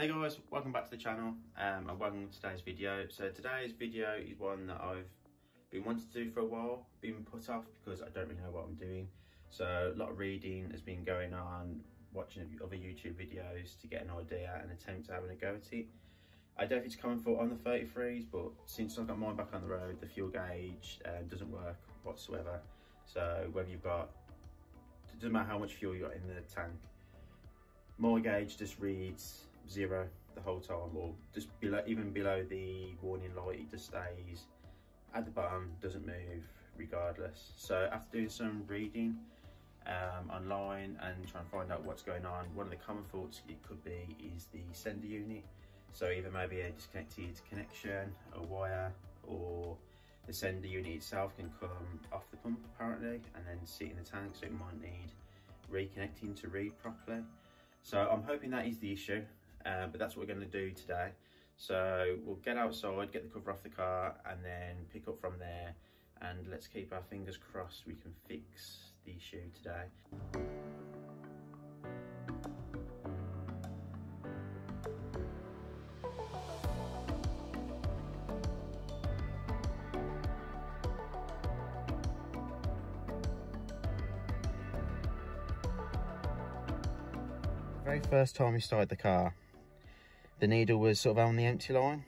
Hey guys, welcome back to the channel and welcome to today's video. So today's video is one that I've been wanting to do for a while, been put off because I don't really know what I'm doing. So a lot of reading has been going on, watching other YouTube videos to get an idea and attempt at having a go at it. I don't think it's coming for on the 33s, but since I've got mine back on the road, the fuel gauge doesn't work whatsoever. So whether you've got, it doesn't matter how much fuel you've got in the tank, my gauge just reads zero the whole time, or just below, even below the warning light, it just stays at the bottom, doesn't move regardless. So after doing some reading online and trying to find out what's going on, one of the common faults it could be is the sender unit. So either maybe a disconnected connection, a wire, or the sender unit itself can come off the pump apparently and then sit in the tank, so it might need reconnecting to read properly. So I'm hoping that is the issue. But that's what we're going to do today. So we'll get outside, get the cover off the car, and then pick up from there, and let's keep our fingers crossed we can fix the issue today. The very first time we started the car, the needle was sort of on the empty line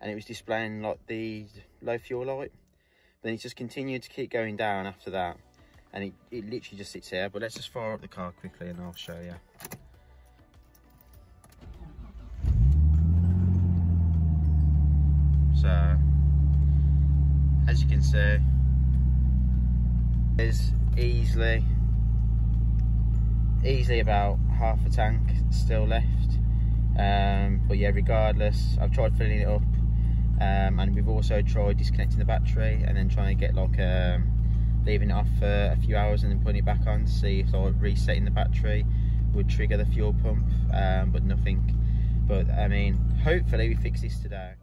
and it was displaying like the low fuel light, but then it just continued to keep going down after that, and it literally just sits here. But let's just fire up the car quickly and I'll show you. So as you can see, there's easily about half a tank still left. But yeah, regardless, I've tried filling it up, and we've also tried disconnecting the battery and then trying to get like leaving it off for a few hours and then putting it back on to see if like resetting the battery would trigger the fuel pump, but nothing. But I mean, hopefully we fix this today.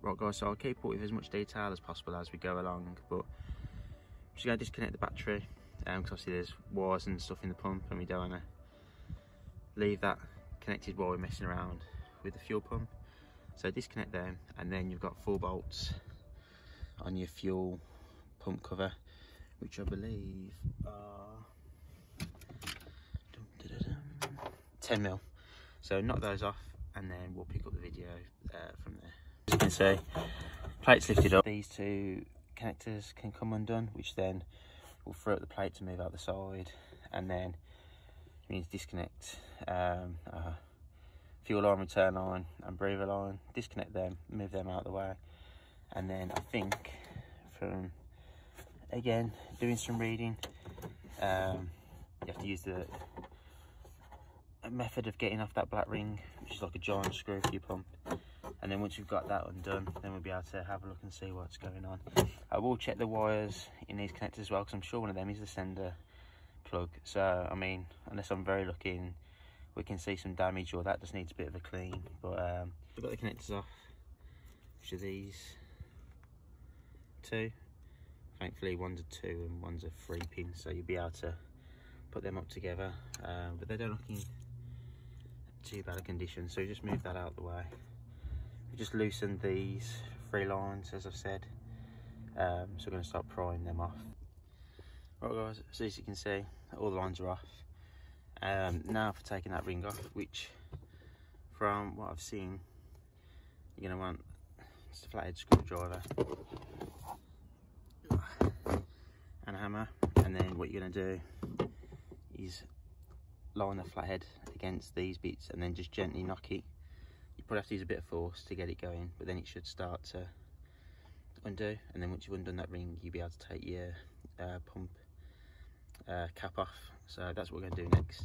Right guys, so I'll keep it with as much detail as possible as we go along, but I'm just going to disconnect the battery because obviously there's wires and stuff in the pump and we don't want to leave that connected while we're messing around with the fuel pump. So disconnect them, and then you've got 4 bolts on your fuel pump cover, which I believe are 10mm. So knock those off and then we'll pick up the video from there. As you can see, plate's lifted up. These two connectors can come undone, which then will throw up the plate to move out the side, and then means disconnect fuel line, return line and breather line, disconnect them, move them out of the way. And then I think from, again, doing some reading, you have to use a method of getting off that black ring, which is like a giant screw for your pump. And then once you've got that undone, then we'll be able to have a look and see what's going on. I will check the wires in these connectors as well, because I'm sure one of them is the sender plug. So I mean, unless I'm very lucky and we can see some damage, or that just needs a bit of a clean. But we've got the connectors off, which are these two. Thankfully one's a 2 and one's a 3 pin, so you'll be able to put them up together, but they don't look in too bad a condition, so we just move that out of the way. We just loosened these 3 lines, as I've said, so we're going to start prying them off. Right guys, so as you can see, all the lines are off. Now for taking that ring off, which from what I've seen, you're gonna want just a flathead screwdriver and a hammer. And then what you're gonna do is line the flathead against these bits and then just gently knock it. You probably have to use a bit of force to get it going, but then it should start to undo. And then once you've undone that ring, you'll be able to take your pump cap off. So that's what we're going to do next.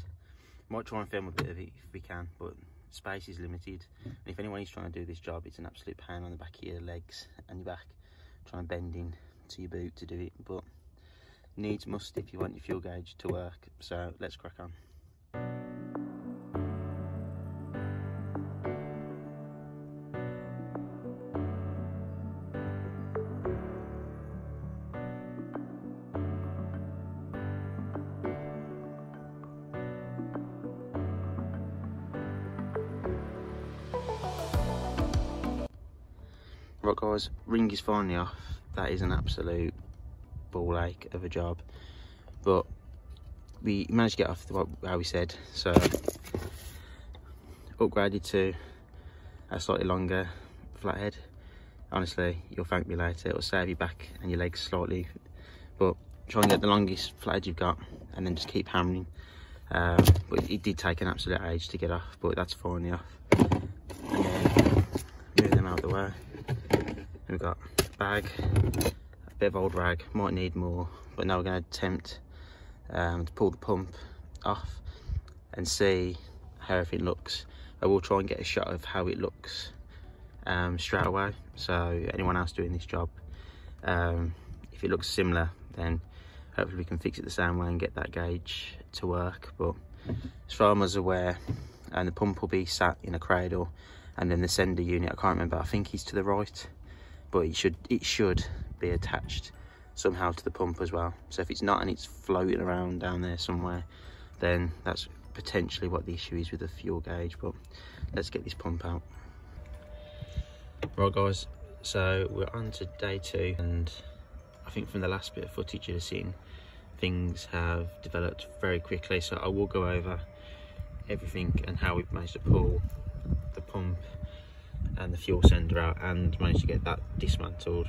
Might try and film a bit of it if we can, but space is limited, and if anyone is trying to do this job, it's an absolute pain on the back of your legs and your back, trying to bend in to your boot to do it. But needs must if you want your fuel gauge to work. So let's crack on. Right guys, ring is finally off. That is an absolute ball ache of a job, but we managed to get off how we said, so upgraded to a slightly longer flathead. Honestly, you'll thank me later. It'll save your back and your legs slightly, but try and get the longest flathead you've got and then just keep hammering. But it did take an absolute age to get off, but that's finally off. Move them out of the way. We've got bag, a bit of old rag, might need more, but now we're going to attempt to pull the pump off and see how everything looks. I will try and get a shot of how it looks straight away, so anyone else doing this job, if it looks similar, then hopefully we can fix it the same way and get that gauge to work. But as far as I'm aware, and the pump will be sat in a cradle, and then the sender unit, I can't remember, I think he's to the right, but it should be attached somehow to the pump as well. So if it's not and it's floating around down there somewhere, then that's potentially what the issue is with the fuel gauge. But let's get this pump out. Right guys, so we're on to day two, and I think from the last bit of footage you've seen, things have developed very quickly, so I will go over everything and how we've managed to pull the pump and the fuel sender out and managed to get that dismantled.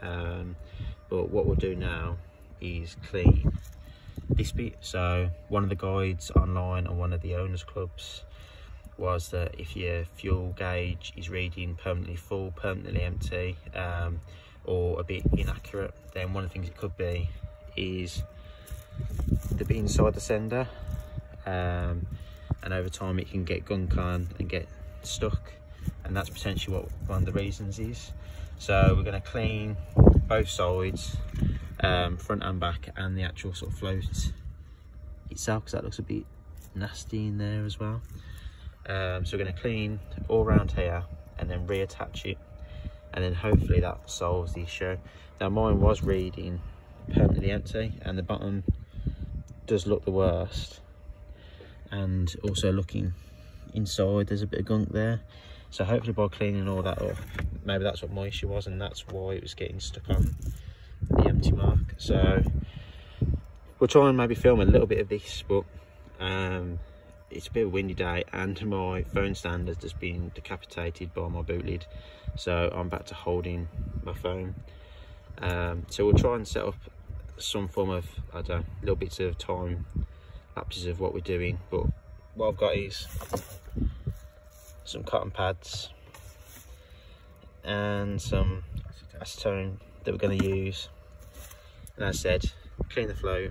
But what we'll do now is clean this bit. So one of the guides online on one of the owners clubs was that if your fuel gauge is reading permanently full, permanently empty, or a bit inaccurate, then one of the things it could be is the bit inside the sender, and over time it can get gunk on and get stuck, and that's potentially what one of the reasons is. So we're going to clean both sides, front and back, and the actual sort of float itself, because that looks a bit nasty in there as well. So we're going to clean all around here and then reattach it, and then hopefully that solves the issue. Now mine was reading permanently empty, and the bottom does look the worst, and also looking inside there's a bit of gunk there. So hopefully by cleaning all that up, maybe that's what my issue was, and that's why it was getting stuck on the empty mark. So we'll try and maybe film a little bit of this, but it's a bit of a windy day and my phone stand has just been decapitated by my boot lid, so I'm back to holding my phone. So we'll try and set up some form of, I don't know, little bits of time lapses of what we're doing. But what I've got is some cotton pads and some acetone that we're going to use, and as I said, clean the float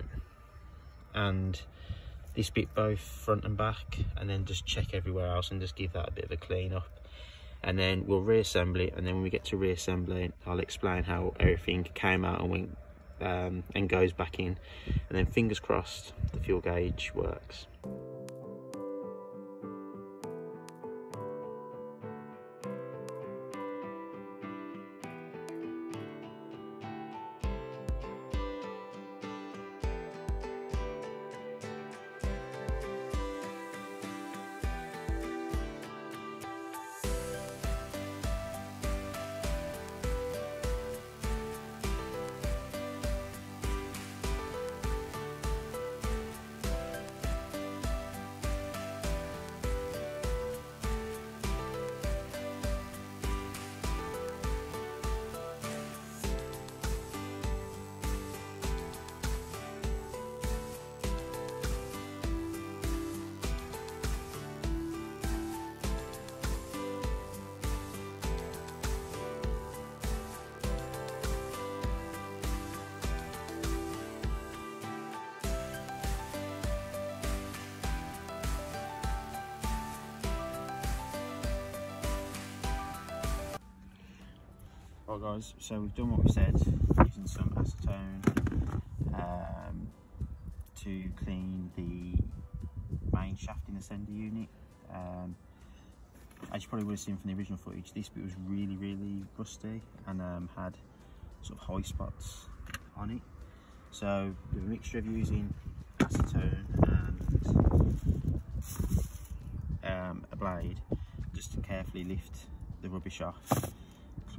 and this bit both front and back, and then just check everywhere else and just give that a bit of a clean up, and then we'll reassemble it. And then when we get to reassembling, I'll explain how everything came out and went and goes back in, and then fingers crossed the fuel gauge works. Right guys, so we've done what we said, using some acetone to clean the main shaft in the sender unit. As you probably would have seen from the original footage, this bit was really rusty and had sort of high spots on it. So the mixture of using acetone and a blade just to carefully lift the rubbish off,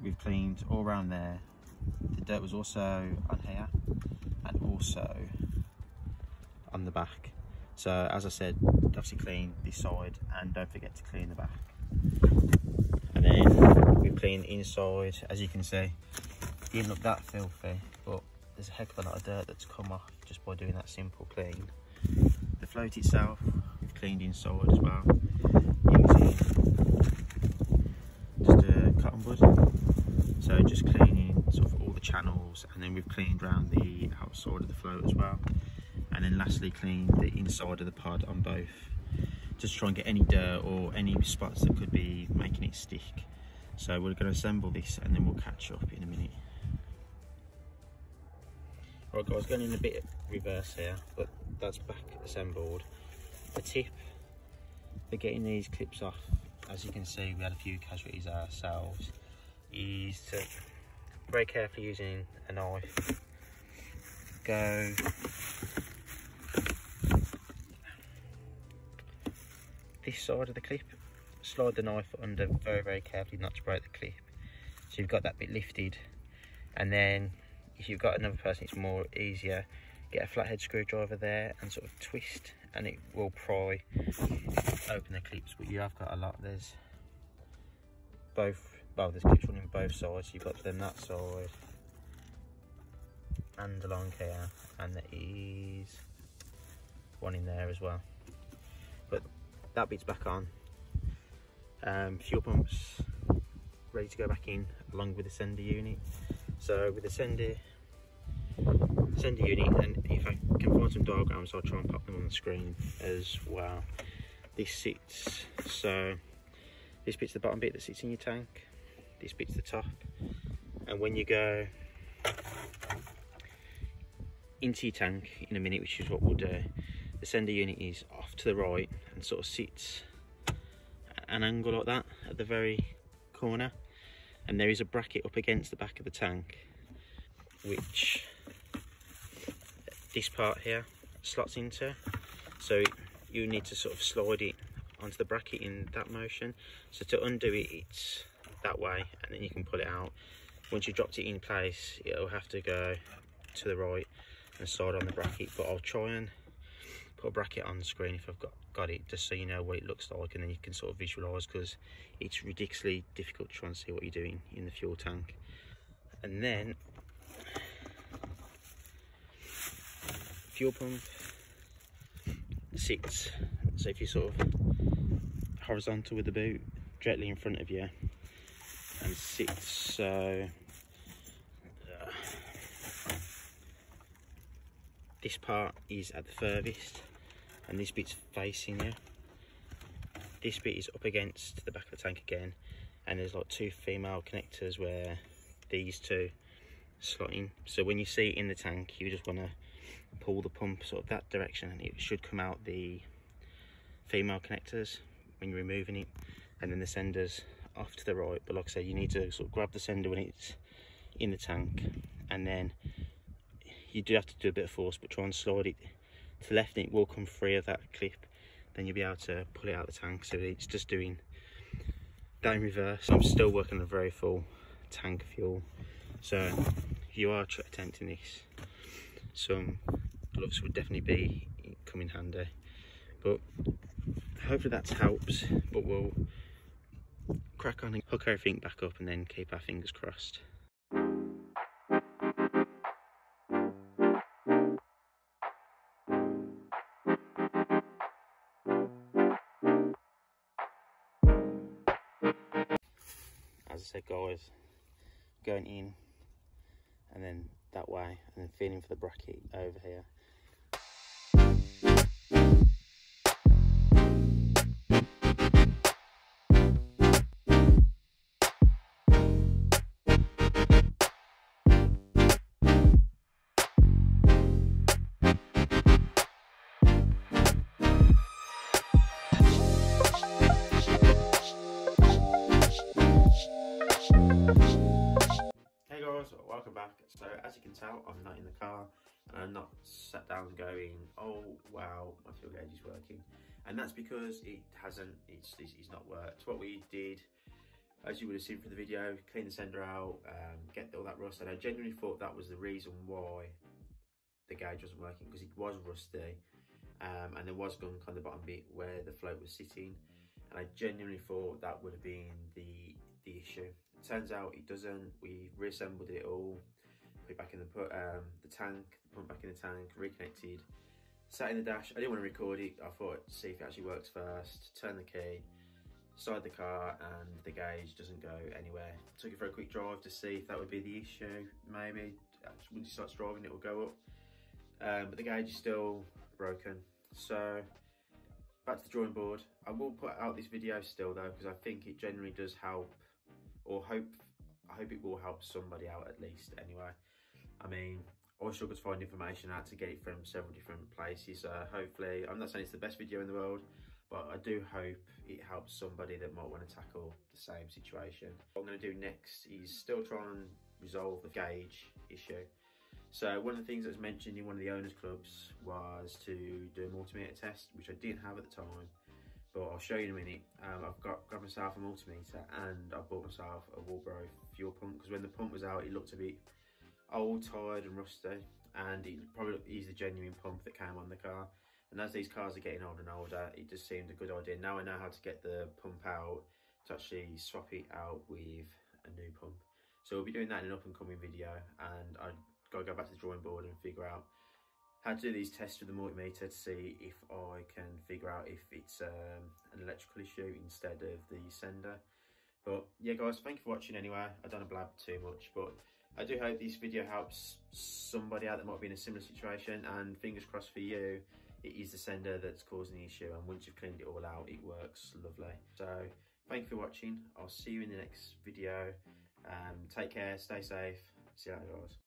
we've cleaned all around there. The dirt was also on here and also on the back. So as I said, obviously clean this side and don't forget to clean the back. And then we clean the inside, as you can see, it didn't look that filthy, but there's a heck of a lot of dirt that's come off just by doing that simple clean. The float itself, we've cleaned inside as well, using just a cotton bud. So just cleaning sort of all the channels, and then we've cleaned around the outside of the float as well. And then lastly cleaned the inside of the pod on both, just to try and get any dirt or any spots that could be making it stick. So we're going to assemble this and then we'll catch up in a minute. Right guys, going in a bit reverse here, but that's back assembled. The tip for getting these clips off, as you can see we had a few casualties ourselves, is to very carefully using a knife, go this side of the clip, slide the knife under very carefully not to break the clip, so you've got that bit lifted. And then if you've got another person, it's more easier, get a flathead screwdriver there and sort of twist and it will pry open the clips. But you have got a lot, there's both, well there's clips running both sides, so you've got them that side and along here, and there is one in there as well. But that bit's back on. Fuel pumps ready to go back in along with the sender unit. So with the sender unit, and if I can find some diagrams I'll try and pop them on the screen as well. This sits, so this bit's the bottom bit that sits in your tank, this bit's the top, and when you go into your tank in a minute, which is what we'll do, the sender unit is off to the right and sort of sits at an angle like that at the very corner, and there is a bracket up against the back of the tank, which this part here slots into, so you need to sort of slide it onto the bracket in that motion. So to undo it, it's that way, and then you can pull it out. Once you dropped it in place, it'll have to go to the right and slide on the bracket, but I'll try and put a bracket on the screen if I've got it, just so you know what it looks like, and then you can sort of visualize, because it's ridiculously difficult to try and see what you're doing in the fuel tank. And then fuel pump sits, so if you sort of horizontal with the boot directly in front of you and sits, so this part is at the furthest and this bit's facing you. This bit is up against the back of the tank again, and there's like two female connectors where these two slot in. So when you see it in the tank, you just want to pull the pump sort of that direction and it should come out the female connectors when you're removing it. And then the sender's off to the right, but like I say, you need to sort of grab the sender when it's in the tank, and then you do have to do a bit of force, but try and slide it to the left and it will come free of that clip. Then you'll be able to pull it out of the tank. So it's just doing that in reverse. I'm still working on a very full tank of fuel, so if you are attempting this, some gloves would definitely be come in handy. But hopefully that helps, but we'll crack on and hook everything back up and then keep our fingers crossed. As I said guys, going in and then that way, and then feeling for the bracket over here. Welcome back. So as you can tell, I'm not in the car and I'm not sat down going, oh wow, my fuel gauge is working, and that's because it hasn't, it's not worked. What we did as you would have seen from the video, clean the sender out, get all that rust. And I genuinely thought that was the reason why the gauge wasn't working, because it was rusty, and there was gunk on the bottom bit where the float was sitting. And I genuinely thought that would have been the issue. It turns out it doesn't. We reassembled it all, put it back in the tank, put back in the tank, reconnected, sat in the dash. I didn't want to record it. I thought, see if it actually works first. Turn the key, started the car, and the gauge doesn't go anywhere. Took it for a quick drive to see if that would be the issue. Maybe once it starts driving, it will go up. But the gauge is still broken. So back to the drawing board. I will put out this video still though, because I think it generally does help, or I hope it will help somebody out at least anyway. I mean, I struggled to find information. I had to get it from several different places. Hopefully, I'm not saying it's the best video in the world, but I do hope it helps somebody that might want to tackle the same situation. What I'm going to do next is still try and resolve the gauge issue. So one of the things that was mentioned in one of the owners clubs was to do an multimeter test, which I didn't have at the time, but I'll show you in a minute. I've got myself a multimeter, and I bought myself a Walbro fuel pump, because when the pump was out, it looked a bit old, tired and rusty, and it probably is the genuine pump that came on the car. And as these cars are getting older and older, it just seemed a good idea. Now I know how to get the pump out, to actually swap it out with a new pump. So we'll be doing that in an up and coming video, and I got to go back to the drawing board and figure out how to do these tests with the multimeter to see if I can figure out if it's an electrical issue instead of the sender. But yeah guys, thank you for watching anyway. I don't want to blab too much, but I do hope this video helps somebody out that might be in a similar situation, and fingers crossed for you it is the sender that's causing the issue, and once you've cleaned it all out it works lovely. So thank you for watching. I'll see you in the next video. Take care, stay safe, see you later guys.